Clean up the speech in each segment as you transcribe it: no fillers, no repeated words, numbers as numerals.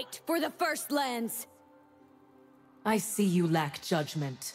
Fight for the First Lands! I see you lack judgment.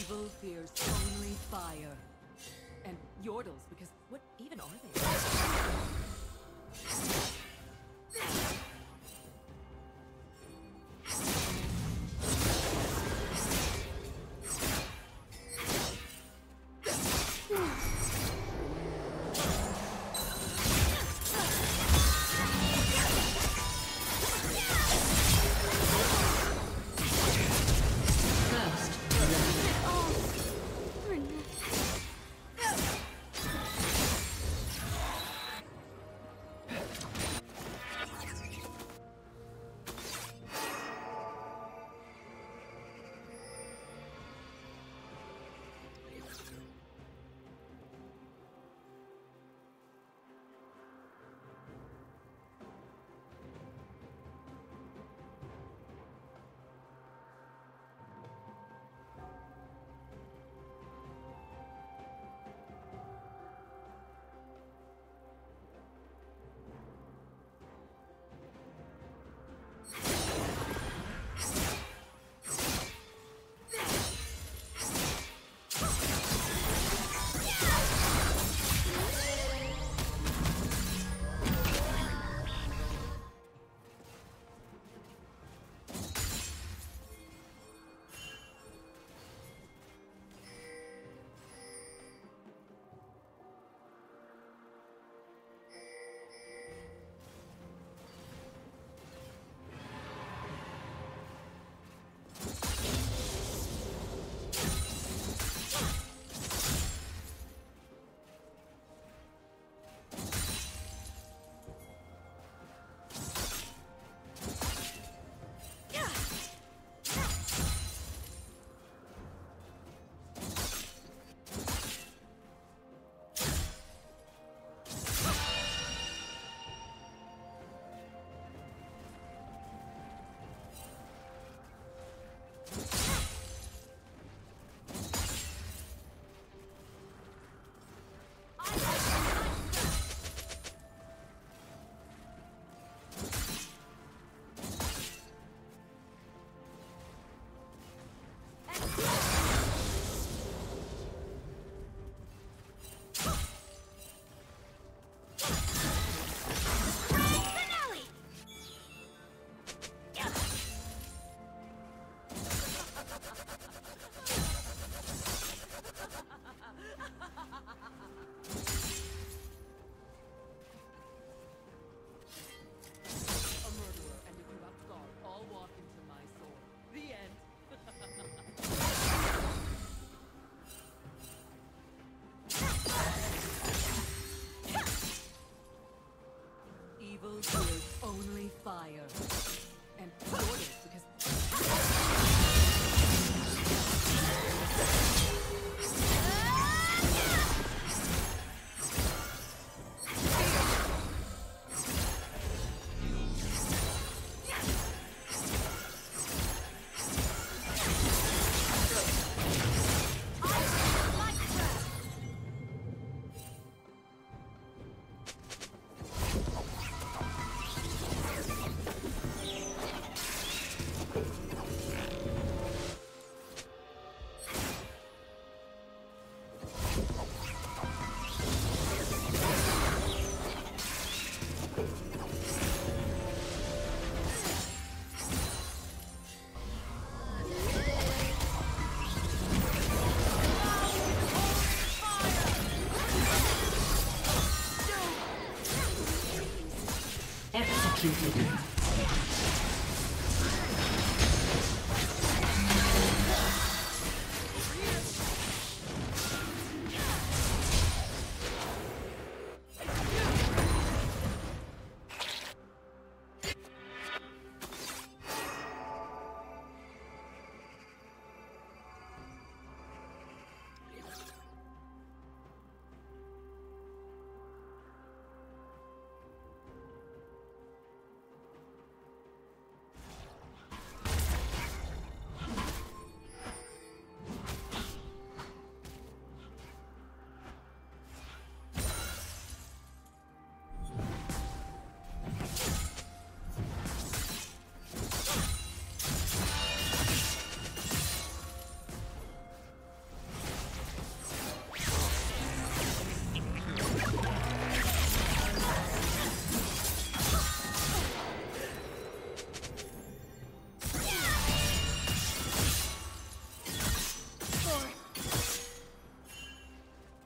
Evil fears only fire. And yordles, because what even are they?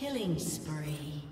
Killing spree.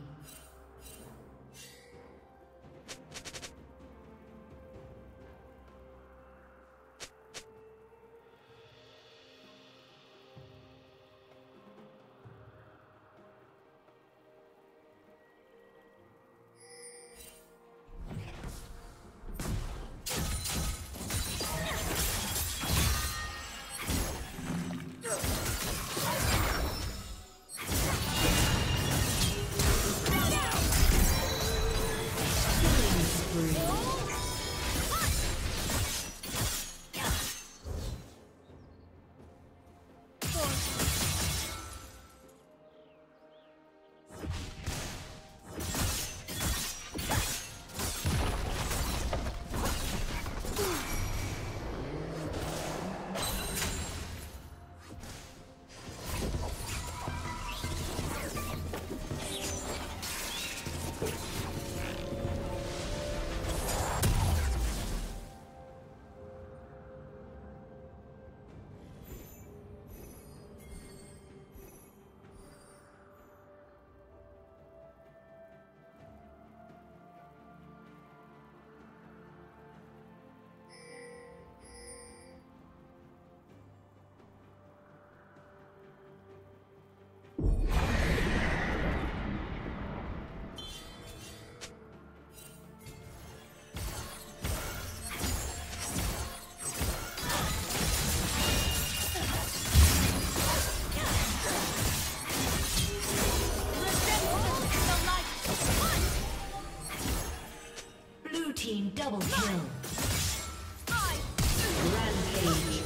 Double kill. Rampage.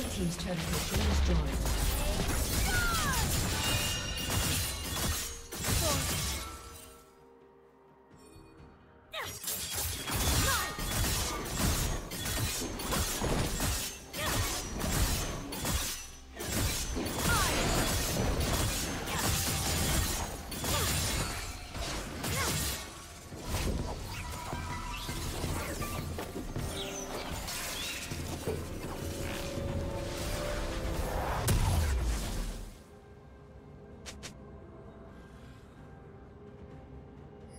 Red team's turret has been destroyed.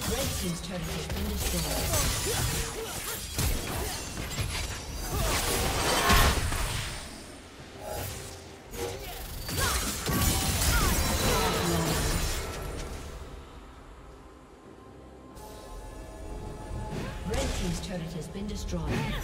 Red team's turret has been destroyed.